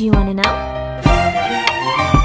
Do you want to know?